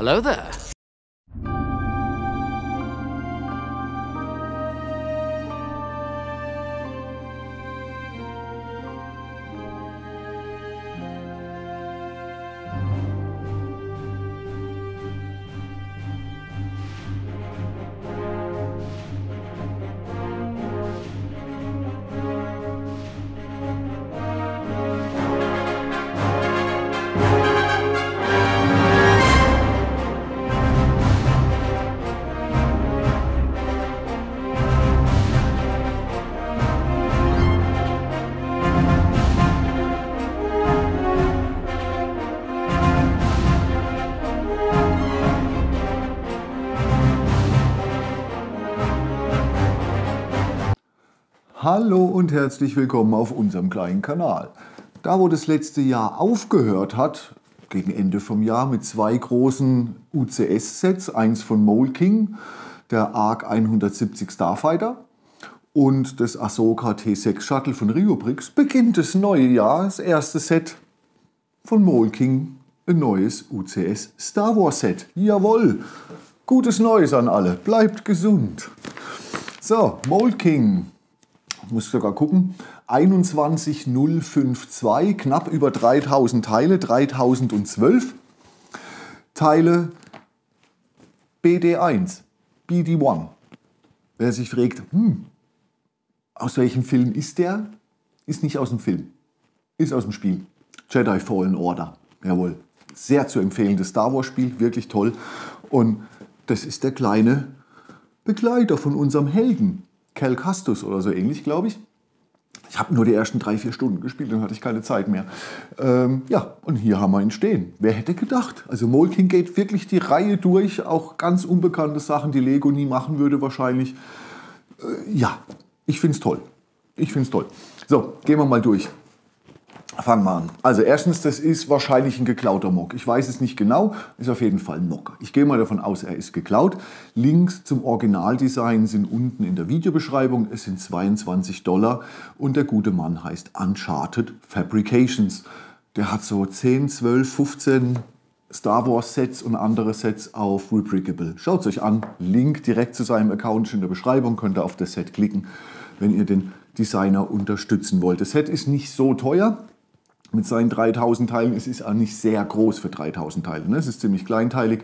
Hello there. Hallo und herzlich willkommen auf unserem kleinen Kanal. Da wo das letzte Jahr aufgehört hat, gegen Ende vom Jahr mit zwei großen UCS-Sets, eins von Mould King, der ARC 170 Starfighter und das Ahsoka T6 Shuttle von Rio Bricks, beginnt das neue Jahr, das erste Set von Mould King, ein neues UCS Star Wars Set. Jawohl, gutes Neues an alle, bleibt gesund. So, Mould King. Muss ich sogar gucken, 21052, knapp über 3000 Teile, 3012 Teile BD-1, BD-1. Wer sich fragt, aus welchem Film ist der? Ist nicht aus dem Film, ist aus dem Spiel. Jedi Fallen Order, jawohl. Sehr zu empfehlendes Star Wars Spiel, wirklich toll. Und das ist der kleine Begleiter von unserem Helden. Kelkastus oder so ähnlich, glaube ich. Ich habe nur die ersten 3-4 Stunden gespielt, dann hatte ich keine Zeit mehr. Ja, und hier haben wir ihn stehen. Wer hätte gedacht? Also Mould King geht wirklich die Reihe durch, auch ganz unbekannte Sachen, die Lego nie machen würde wahrscheinlich. Ja, ich finde es toll. Ich finde es toll. So, gehen wir mal durch. Fangen wir an. Also erstens, das ist wahrscheinlich ein geklauter Mock. Ich weiß es nicht genau, ist auf jeden Fall ein Mock. Ich gehe mal davon aus, er ist geklaut. Links zum Originaldesign sind unten in der Videobeschreibung. Es sind $22 und der gute Mann heißt Uncharted Fabrications. Der hat so 10, 12, 15 Star Wars Sets und andere Sets auf Rebrickable. Schaut es euch an. Link direkt zu seinem Account ist in der Beschreibung. Könnt ihr auf das Set klicken, wenn ihr den Designer unterstützen wollt. Das Set ist nicht so teuer. Mit seinen 3000 Teilen, es ist auch nicht sehr groß für 3000 Teile, ne? Es ist ziemlich kleinteilig.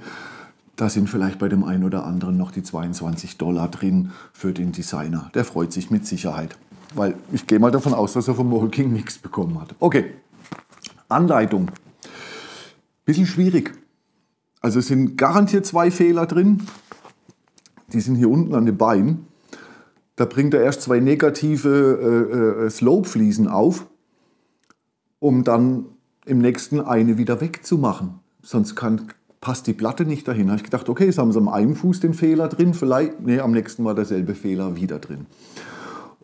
Da sind vielleicht bei dem einen oder anderen noch die $22 drin für den Designer. Der freut sich mit Sicherheit, weil ich gehe mal davon aus, dass er vom Mould King nichts bekommen hat. Okay, Anleitung. Bisschen schwierig. Also es sind garantiert 2 Fehler drin. Die sind hier unten an den Beinen. Da bringt er erst 2 negative Slope-Fliesen auf, um dann im nächsten eine wieder wegzumachen. Sonst passt die Platte nicht dahin. Da habe ich gedacht, okay, jetzt haben sie am einen Fuß den Fehler drin, vielleicht, nee, am nächsten war derselbe Fehler wieder drin.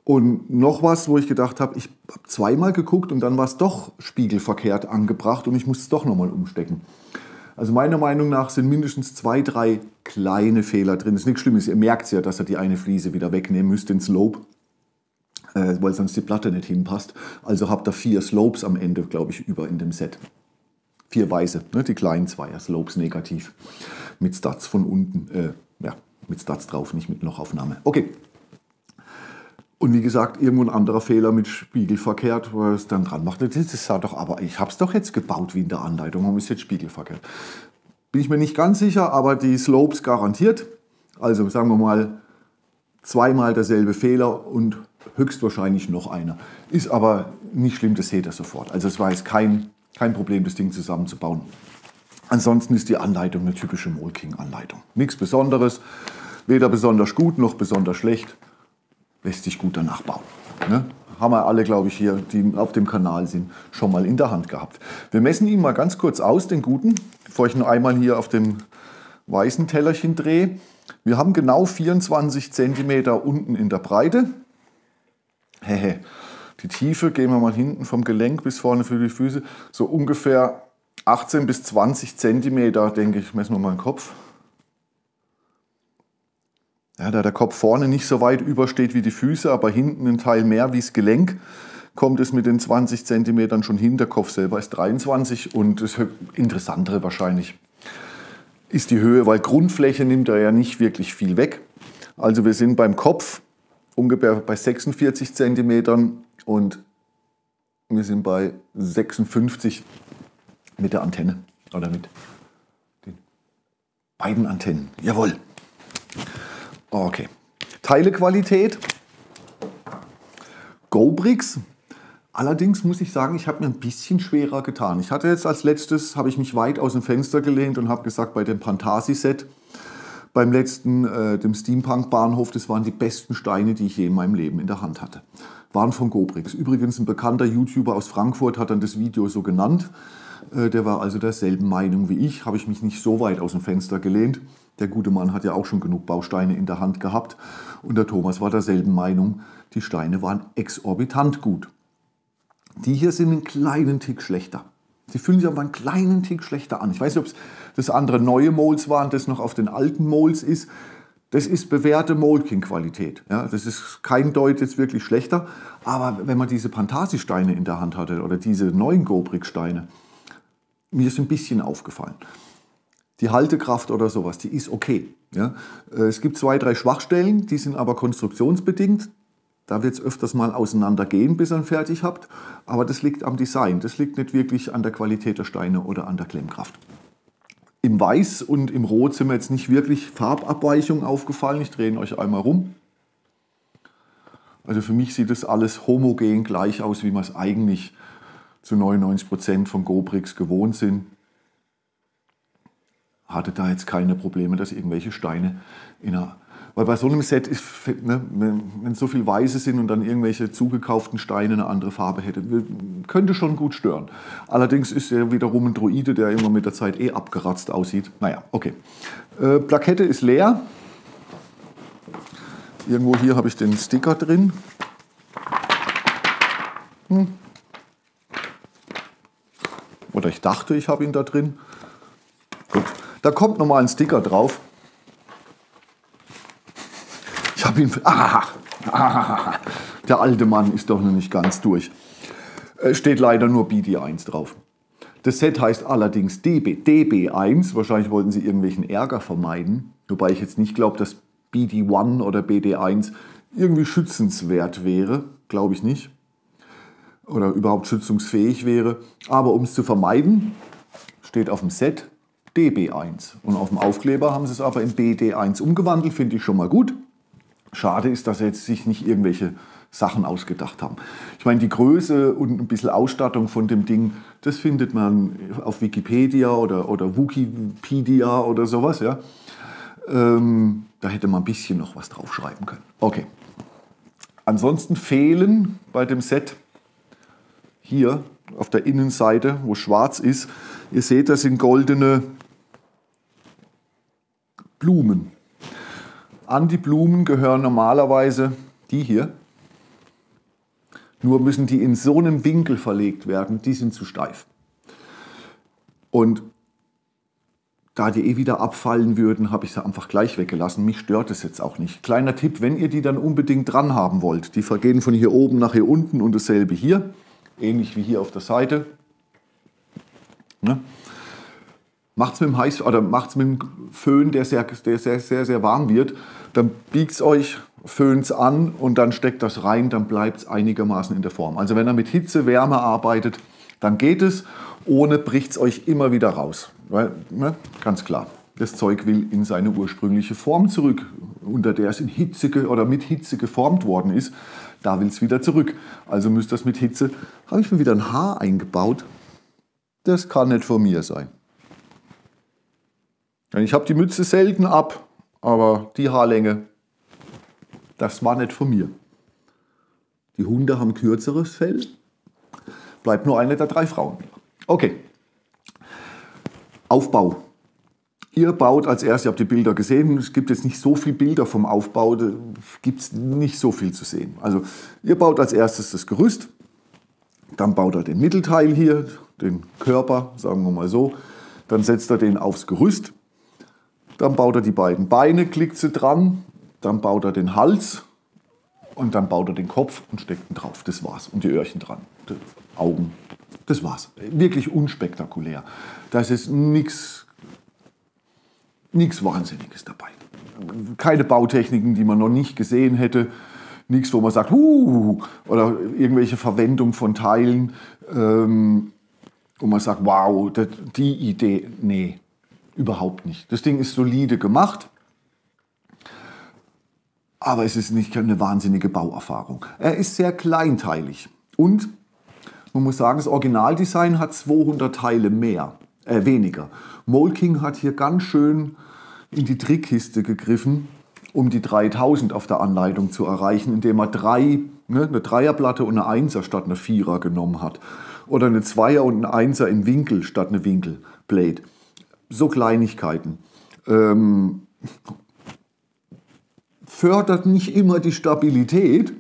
Und noch was, wo ich gedacht habe, ich habe zweimal geguckt und dann war es doch spiegelverkehrt angebracht und ich muss es doch nochmal umstecken. Also meiner Meinung nach sind mindestens 2, 3 kleine Fehler drin. Das ist nichts Schlimmes, ihr merkt es ja, dass ihr die eine Fliese wieder wegnehmen müsst, den Slope, weil sonst die Platte nicht hinpasst. Also habt ihr 4 Slopes am Ende, glaube ich, über in dem Set. 4 weiße, ne? Die kleinen 2er Slopes negativ. Mit Stats von unten, ja, mit Stats drauf, nicht mit Lochaufnahme. Okay. Und wie gesagt, irgendwo ein anderer Fehler mit spiegelverkehrt, weil es dann dran macht. Das sah doch, aber ich habe es doch jetzt gebaut wie in der Anleitung, warum ist jetzt spiegelverkehrt? Bin ich mir nicht ganz sicher, aber die Slopes garantiert. Also sagen wir mal, zweimal derselbe Fehler und höchstwahrscheinlich noch einer. Ist aber nicht schlimm, das seht ihr sofort. Also es war jetzt kein Problem, das Ding zusammenzubauen. Ansonsten ist die Anleitung eine typische Mould King-Anleitung. Nichts Besonderes, weder besonders gut noch besonders schlecht. Lässt sich gut danach bauen. Ne? Haben wir alle, glaube ich, hier, die auf dem Kanal sind, schon mal in der Hand gehabt. Wir messen ihn mal ganz kurz aus, den guten, bevor ich noch einmal hier auf dem weißen Tellerchen drehe. Wir haben genau 24 cm unten in der Breite. Hehe. Die Tiefe, gehen wir mal hinten vom Gelenk bis vorne für die Füße, so ungefähr 18 bis 20 cm, denke ich. Messen wir mal den Kopf. Ja, da der Kopf vorne nicht so weit übersteht wie die Füße, aber hinten ein Teil mehr wie das Gelenk, kommt es mit den 20 cm schon hin. Der Kopf selber ist 23 und das Interessantere wahrscheinlich ist die Höhe, weil Grundfläche nimmt er ja nicht wirklich viel weg. Also wir sind beim Kopf ungefähr bei 46 cm und wir sind bei 56 mit der Antenne oder mit den beiden Antennen. Jawohl. Okay. Teilequalität. Go-Bricks. Allerdings muss ich sagen, ich habe mir ein bisschen schwerer getan. Ich hatte jetzt als letztes, habe ich mich weit aus dem Fenster gelehnt und habe gesagt, bei dem Pantasi-Set, beim letzten, dem Steampunk-Bahnhof, das waren die besten Steine, die ich je in meinem Leben in der Hand hatte. Waren von Go-Bricks. Übrigens ein bekannter YouTuber aus Frankfurt hat dann das Video so genannt. Der war also derselben Meinung wie ich, habe ich mich nicht so weit aus dem Fenster gelehnt. Der gute Mann hat ja auch schon genug Bausteine in der Hand gehabt. Und der Thomas war derselben Meinung, die Steine waren exorbitant gut. Die hier sind einen kleinen Tick schlechter. Sie fühlen sich aber einen kleinen Tick schlechter an. Ich weiß nicht, ob es das andere neue Moulds waren, das noch auf den alten Moulds ist. Das ist bewährte Mould King Qualität. Ja, das ist kein Deut jetzt wirklich schlechter. Aber wenn man diese Pantasi-Steine in der Hand hatte oder diese neuen Go-Brick-Steine, mir ist ein bisschen aufgefallen. Die Haltekraft oder sowas, die ist okay. Ja, es gibt 2, 3 Schwachstellen, die sind aber konstruktionsbedingt. Da wird es öfters mal auseinandergehen, bis ihr ihn fertig habt. Aber das liegt am Design. Das liegt nicht wirklich an der Qualität der Steine oder an der Klemmkraft. Im Weiß und im Rot sind mir jetzt nicht wirklich Farbabweichungen aufgefallen. Ich drehe ihn euch einmal rum. Also für mich sieht das alles homogen gleich aus, wie wir es eigentlich zu 99% von Go-Bricks gewohnt sind. Hatte da jetzt keine Probleme, dass irgendwelche Steine in einer... Weil bei so einem Set, ist, ne, wenn so viel Weiße sind und dann irgendwelche zugekauften Steine eine andere Farbe hätte, könnte schon gut stören. Allerdings ist er wiederum ein Droide, der immer mit der Zeit eh abgeratzt aussieht. Naja, okay. Plakette ist leer. Irgendwo hier habe ich den Sticker drin. Oder ich dachte, ich habe ihn da drin. Gut, da kommt nochmal ein Sticker drauf. Der alte Mann ist doch noch nicht ganz durch. Steht leider nur BD-1 drauf. Das Set heißt allerdings DB1. Wahrscheinlich wollten sie irgendwelchen Ärger vermeiden. Wobei ich jetzt nicht glaube, dass BD-1 oder BD-1 irgendwie schützenswert wäre. Glaube ich nicht. Oder überhaupt schützungsfähig wäre. Aber um es zu vermeiden, steht auf dem Set DB1. Und auf dem Aufkleber haben sie es aber in BD1 umgewandelt. Finde ich schon mal gut. Schade ist, dass sie jetzt sich nicht irgendwelche Sachen ausgedacht haben. Ich meine, die Größe und ein bisschen Ausstattung von dem Ding, das findet man auf Wikipedia oder Wikipedia oder sowas. Ja. Da hätte man ein bisschen noch was draufschreiben können. Okay. Ansonsten fehlen bei dem Set hier auf der Innenseite, wo schwarz ist, ihr seht, das sind goldene Blumen. An die Blumen gehören normalerweise die hier. Nur müssen die in so einem Winkel verlegt werden, die sind zu steif. Und da die eh wieder abfallen würden, habe ich sie einfach gleich weggelassen. Mich stört es jetzt auch nicht. Kleiner Tipp, wenn ihr die dann unbedingt dran haben wollt. Die vergehen von hier oben nach hier unten und dasselbe hier. Ähnlich wie hier auf der Seite. Ne? Macht es mit dem Föhn, der sehr, sehr warm wird, dann biegt es euch, föhnt es an und dann steckt das rein, dann bleibt es einigermaßen in der Form. Also wenn ihr mit Hitze, Wärme arbeitet, dann geht es, ohne bricht es euch immer wieder raus. Weil, ne, ganz klar, das Zeug will in seine ursprüngliche Form zurück, unter der es in Hitze oder mit Hitze geformt worden ist, da will es wieder zurück. Also müsst ihr das mit Hitze, habe ich mir wieder ein Haar eingebaut, das kann nicht von mir sein. Ich habe die Mütze selten ab, aber die Haarlänge, das war nicht von mir. Die Hunde haben kürzeres Fell. Bleibt nur eine der 3 Frauen. Okay. Aufbau. Ihr baut als erstes, ihr habt die Bilder gesehen, es gibt jetzt nicht so viele Bilder vom Aufbau, da gibt es nicht so viel zu sehen. Also ihr baut als erstes das Gerüst, dann baut ihr den Mittelteil hier, den Körper, sagen wir mal so. Dann setzt ihr den aufs Gerüst. Dann baut er die beiden Beine, klickt sie dran, dann baut er den Hals und dann baut er den Kopf und steckt ihn drauf. Das war's. Und die Öhrchen dran, die Augen, das war's. Wirklich unspektakulär. Das ist nichts nichts Wahnsinniges dabei. Keine Bautechniken, die man noch nicht gesehen hätte. Nichts, wo man sagt, oder irgendwelche Verwendung von Teilen, wo man sagt, wow, die Idee, nee, überhaupt nicht. Das Ding ist solide gemacht, aber es ist nicht eine wahnsinnige Bauerfahrung. Er ist sehr kleinteilig und man muss sagen, das Originaldesign hat 200 Teile mehr, weniger. Mould King hat hier ganz schön in die Trickkiste gegriffen, um die 3000 auf der Anleitung zu erreichen, indem er eine Dreierplatte und eine Einser statt eine Vierer genommen hat. Oder eine Zweier und eine Einser im Winkel statt eine Winkelblade. So Kleinigkeiten. Fördert nicht immer die Stabilität,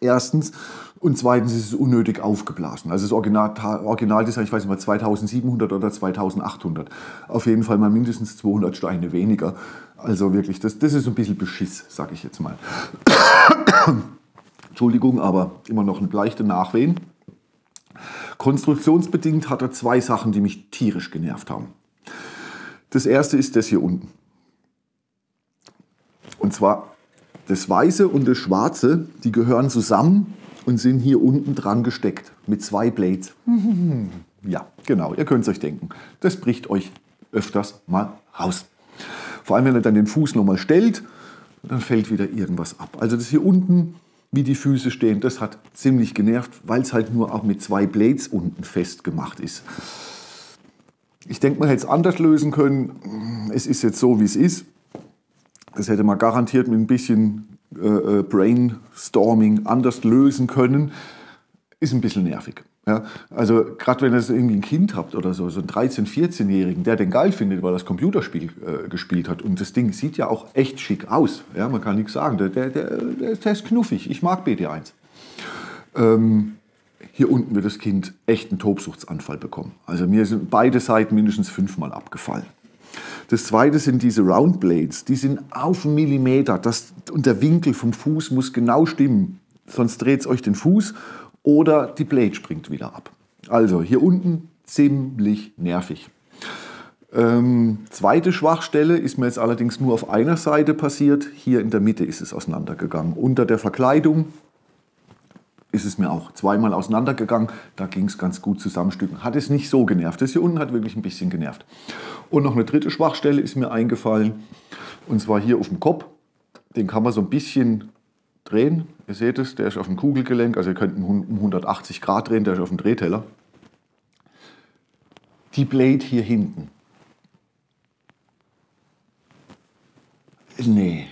erstens. Und zweitens ist es unnötig aufgeblasen. Also das Originaldesign, ich weiß nicht mal, 2700 oder 2800. Auf jeden Fall mal mindestens 200 Steine weniger. Also wirklich, das ist ein bisschen Beschiss, sage ich jetzt mal. Entschuldigung, aber immer noch ein leichter Nachwehen. Konstruktionsbedingt hat er zwei Sachen, die mich tierisch genervt haben. Das erste ist das hier unten. Und zwar das Weiße und das Schwarze, die gehören zusammen und sind hier unten dran gesteckt mit zwei Blades. Ja, genau, ihr könnt es euch denken. Das bricht euch öfters mal raus. Vor allem, wenn ihr dann den Fuß nochmal stellt, dann fällt wieder irgendwas ab. Also das hier unten, wie die Füße stehen, das hat ziemlich genervt, weil es halt nur auch mit zwei Blades unten festgemacht ist. Ich denke, man hätte es anders lösen können. Es ist jetzt so, wie es ist. Das hätte man garantiert mit ein bisschen Brainstorming anders lösen können, ist ein bisschen nervig. Ja? Also gerade wenn ihr irgendwie ein Kind habt oder so, so einen 13-, 14-Jährigen, der den geil findet, weil er das Computerspiel gespielt hat. Und das Ding sieht ja auch echt schick aus. Ja? Man kann nichts sagen. Der ist knuffig. Ich mag BD-1. Hier unten wird das Kind echt einen Tobsuchtsanfall bekommen. Also mir sind beide Seiten mindestens 5-mal abgefallen. Das zweite sind diese Round Blades, die sind auf einen Millimeter, und der Winkel vom Fuß muss genau stimmen, sonst dreht es euch den Fuß oder die Blade springt wieder ab. Also hier unten ziemlich nervig. Zweite Schwachstelle ist mir jetzt allerdings nur auf einer Seite passiert, hier in der Mitte ist es auseinandergegangen. Unter der Verkleidung ist es mir auch zweimal auseinandergegangen. Da ging es ganz gut zusammenstücken. Hat es nicht so genervt. Das hier unten hat wirklich ein bisschen genervt. Und noch eine dritte Schwachstelle ist mir eingefallen. Und zwar hier auf dem Kopf. Den kann man so ein bisschen drehen. Ihr seht es, der ist auf dem Kugelgelenk. Also ihr könnt ihn um 180 Grad drehen. Der ist auf dem Drehteller. Die Blade hier hinten. Nee.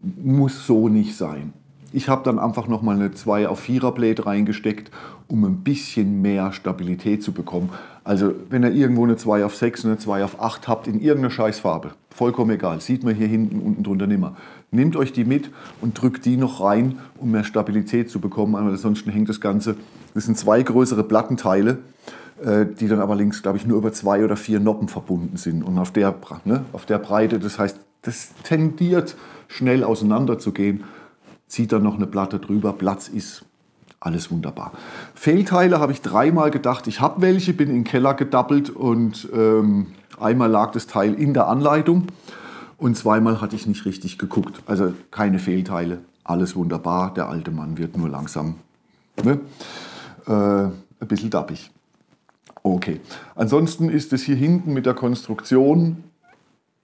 Muss so nicht sein. Ich habe dann einfach nochmal eine 2-auf-4er Blade reingesteckt, um ein bisschen mehr Stabilität zu bekommen. Also wenn ihr irgendwo eine 2-auf-6, eine 2-auf-8 habt, in irgendeiner Scheißfarbe, vollkommen egal, sieht man hier hinten, unten drunter nimmer. Nehmt euch die mit und drückt die noch rein, um mehr Stabilität zu bekommen, aber ansonsten hängt das Ganze, das sind zwei größere Plattenteile, die dann aber links, glaube ich, nur über 2 oder 4 Noppen verbunden sind und auf der Breite, das heißt, das tendiert schnell auseinander zu gehen. Zieht dann noch eine Platte drüber, Platz ist, alles wunderbar. Fehlteile habe ich dreimal gedacht, ich habe welche, bin in den Keller gedappelt und einmal lag das Teil in der Anleitung und zweimal hatte ich nicht richtig geguckt. Also keine Fehlteile, alles wunderbar, der alte Mann wird nur langsam ein bisschen dappig. Okay, ansonsten ist es hier hinten mit der Konstruktion,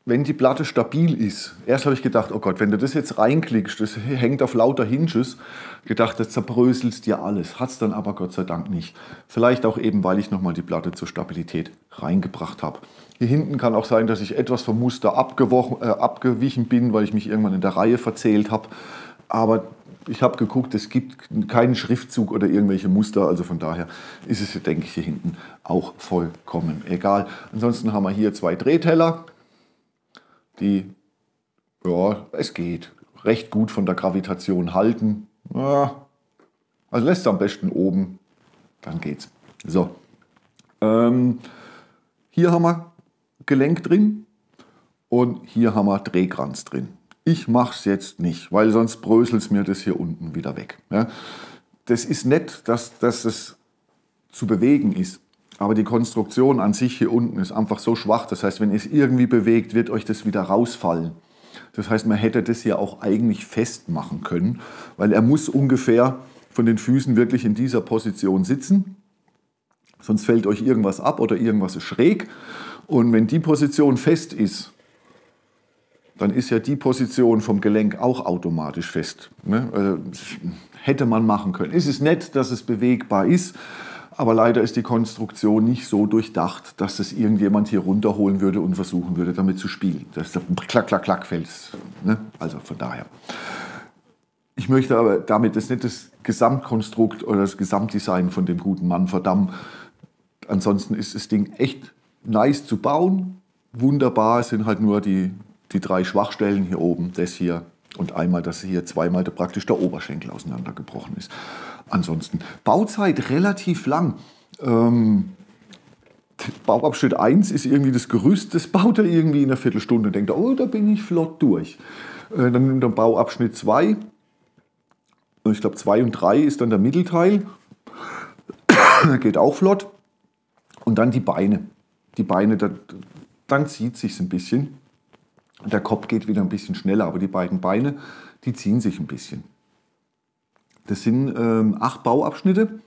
wenn die Platte stabil ist, erst habe ich gedacht, oh Gott, wenn du das jetzt reinklickst, das hängt auf lauter Hinges, gedacht, das zerbröselst dir alles. Hat es dann aber Gott sei Dank nicht. Vielleicht auch eben, weil ich nochmal die Platte zur Stabilität reingebracht habe. Hier hinten kann auch sein, dass ich etwas vom Muster abgewichen bin, weil ich mich irgendwann in der Reihe verzählt habe. Aber ich habe geguckt, es gibt keinen Schriftzug oder irgendwelche Muster. Also von daher ist es, denke ich, hier hinten auch vollkommen egal. Ansonsten haben wir hier zwei Drehteller. Ja, es geht recht gut von der Gravitation halten. Ja, also lässt es am besten oben, dann geht's. So, hier haben wir Gelenk drin und hier haben wir Drehkranz drin. Ich mache es jetzt nicht, weil sonst bröselt es mir das hier unten wieder weg. Ja, das ist nett, dass das zu bewegen ist. Aber die Konstruktion an sich hier unten ist einfach so schwach. Das heißt, wenn ihr es irgendwie bewegt, wird euch das wieder rausfallen. Das heißt, man hätte das hier auch eigentlich festmachen können, weil er muss ungefähr von den Füßen wirklich in dieser Position sitzen. Sonst fällt euch irgendwas ab oder irgendwas ist schräg. Und wenn die Position fest ist, dann ist ja die Position vom Gelenk auch automatisch fest. Ne? Also, hätte man machen können. Es ist nett, dass es bewegbar ist, aber leider ist die Konstruktion nicht so durchdacht, dass das irgendjemand hier runterholen würde und versuchen würde, damit zu spielen. Das klack, klack, klack fällt. Ne? Also von daher. Ich möchte aber damit das nicht das Gesamtkonstrukt oder das Gesamtdesign von dem guten Mann verdammen. Ansonsten ist das Ding echt nice zu bauen. Wunderbar, es sind halt nur die drei Schwachstellen hier oben, das hier und einmal, dass hier zweimal praktisch der Oberschenkel auseinandergebrochen ist. Ansonsten Bauzeit relativ lang. Bauabschnitt 1 ist irgendwie das Gerüst, das baut er irgendwie in einer Viertelstunde und denkt, oh, da bin ich flott durch. Dann nimmt er Bauabschnitt 2. Ich glaube 2 und 3 ist dann der Mittelteil. Geht auch flott. Und dann die Beine. Die Beine, dann zieht sich ein bisschen. Der Kopf geht wieder ein bisschen schneller, aber die beiden Beine, die ziehen sich ein bisschen. Das sind 8 Bauabschnitte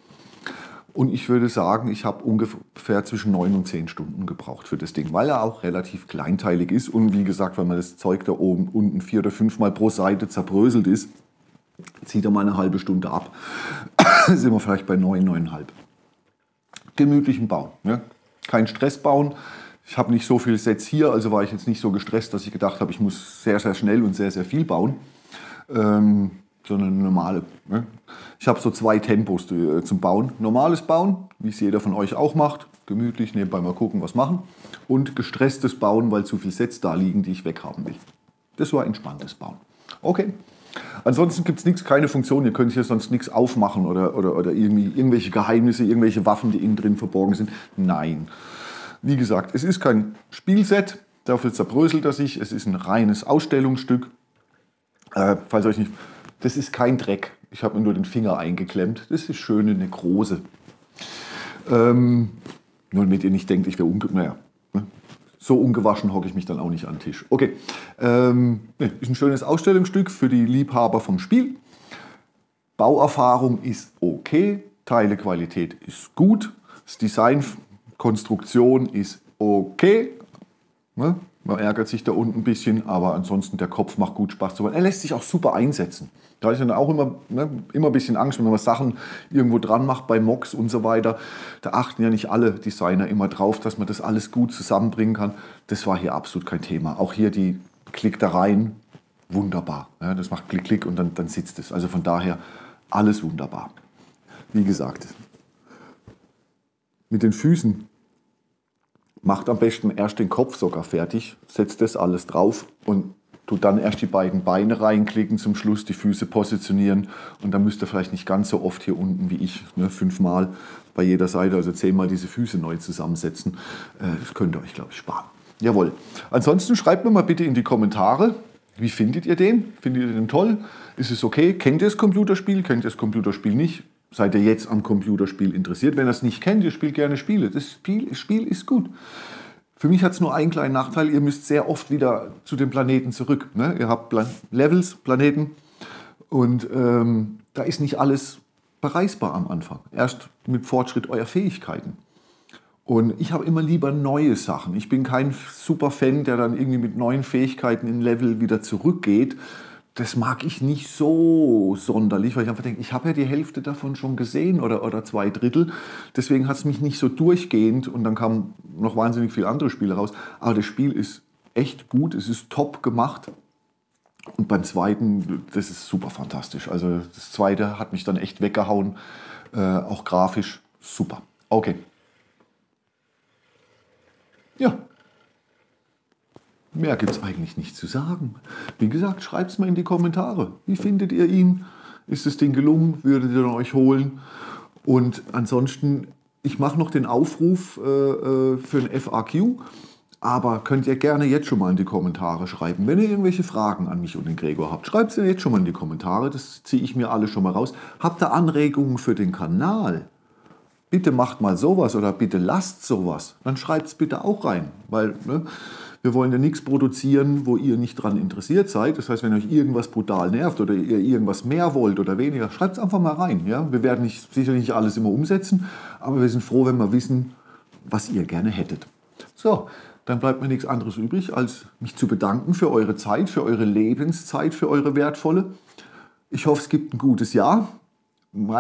und ich würde sagen, ich habe ungefähr zwischen 9 und 10 Stunden gebraucht für das Ding, weil er auch relativ kleinteilig ist und wie gesagt, wenn man das Zeug da oben unten 4 oder 5 Mal pro Seite zerbröselt ist, zieht er mal eine halbe Stunde ab. Sind wir vielleicht bei 9, 9,5. Gemütlichen Bau, ne? Kein Stress bauen. Ich habe nicht so viele Sets hier, also war ich jetzt nicht so gestresst, dass ich gedacht habe, ich muss sehr, sehr schnell und sehr, sehr viel bauen. Sondern normale. Ne? Ich habe so 2 Tempos zum Bauen. Normales Bauen, wie es jeder von euch auch macht. Gemütlich, nebenbei mal gucken, was machen. Und gestresstes Bauen, weil zu viele Sets da liegen, die ich weghaben will. Das war entspanntes Bauen. Okay. Ansonsten gibt es nichts, keine Funktion, ihr könnt hier sonst nichts aufmachen oder irgendwie irgendwelche Geheimnisse, irgendwelche Waffen, die innen drin verborgen sind. Nein. Wie gesagt, es ist kein Spielset, dafür zerbröselt er sich, es ist ein reines Ausstellungsstück. Falls euch nicht... Das ist kein Dreck, ich habe mir nur den Finger eingeklemmt, das ist schön eine große. Nur damit ihr nicht denkt, ich wäre naja, so ungewaschen hocke ich mich dann auch nicht an den Tisch. Okay, ist ein schönes Ausstellungsstück für die Liebhaber vom Spiel. Bauerfahrung ist okay, Teilequalität ist gut, das Design... Konstruktion ist okay. Ne? Man ärgert sich da unten ein bisschen, aber ansonsten der Kopf macht gut Spaß zu bauen. Er lässt sich auch super einsetzen. Da ist dann auch immer ein bisschen Angst, wenn man Sachen irgendwo dran macht bei Mocks und so weiter. Da achten ja nicht alle Designer immer drauf, dass man das alles gut zusammenbringen kann. Das war hier absolut kein Thema. Auch hier die Klick da rein, wunderbar. Ja, das macht Klick, Klick und dann sitzt es. Also von daher alles wunderbar. Wie gesagt, mit den Füßen macht am besten erst den Kopf sogar fertig, setzt das alles drauf und tut dann erst die beiden Beine reinklicken, zum Schluss die Füße positionieren und dann müsst ihr vielleicht nicht ganz so oft hier unten wie ich, ne, 5 Mal bei jeder Seite, also 10 Mal diese Füße neu zusammensetzen. Das könnt ihr euch, glaube ich, sparen. Jawohl. Ansonsten schreibt mir mal bitte in die Kommentare, wie findet ihr den? Findet ihr den toll? Ist es okay? Kennt ihr das Computerspiel? Kennt ihr das Computerspiel nicht? Seid ihr jetzt am Computerspiel interessiert? Wenn ihr es nicht kennt, ihr spielt gerne Spiele. Das Spiel ist gut. Für mich hat es nur einen kleinen Nachteil. Ihr müsst sehr oft wieder zu den Planeten zurück. Ne? Ihr habt Levels, Planeten und da ist nicht alles bereisbar am Anfang. Erst mit Fortschritt eurer Fähigkeiten. Und ich habe immer lieber neue Sachen. Ich bin kein super Fan, der dann irgendwie mit neuen Fähigkeiten in Level wieder zurückgeht. Das mag ich nicht so sonderlich, weil ich einfach denke, ich habe ja die Hälfte davon schon gesehen oder 2 Drittel. Deswegen hat es mich nicht so durchgehend und dann kamen noch wahnsinnig viele andere Spiele raus. Aber das Spiel ist echt gut, es ist top gemacht. Und beim zweiten, das ist super fantastisch. Also das zweite hat mich dann echt weggehauen, auch grafisch super. Okay. Ja. Mehr gibt es eigentlich nicht zu sagen. Wie gesagt, schreibt es mal in die Kommentare. Wie findet ihr ihn? Ist das Ding gelungen? Würdet ihr euch holen? Und ansonsten, ich mache noch den Aufruf für ein FAQ, aber könnt ihr gerne jetzt schon mal in die Kommentare schreiben. Wenn ihr irgendwelche Fragen an mich und den Gregor habt, schreibt sie jetzt schon mal in die Kommentare. Das ziehe ich mir alle schon mal raus. Habt ihr Anregungen für den Kanal? bitte macht mal sowas oder bitte lasst sowas, dann schreibt es bitte auch rein, weil wir wollen ja nichts produzieren, wo ihr nicht dran interessiert seid. Das heißt, wenn euch irgendwas brutal nervt oder ihr irgendwas mehr wollt oder weniger, schreibt es einfach mal rein. Ja? Wir werden sicherlich nicht alles immer umsetzen, aber wir sind froh, wenn wir wissen, was ihr gerne hättet. So, dann bleibt mir nichts anderes übrig, als mich zu bedanken für eure Zeit, für eure Lebenszeit, für eure wertvolle. Ich hoffe, es gibt ein gutes Jahr. Der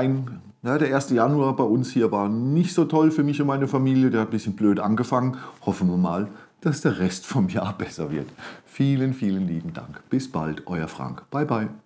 1. Januar bei uns hier war nicht so toll für mich und meine Familie. Der hat ein bisschen blöd angefangen. Hoffen wir mal, dass der Rest vom Jahr besser wird. Vielen, vielen lieben Dank. Bis bald, euer Frank. Bye, bye.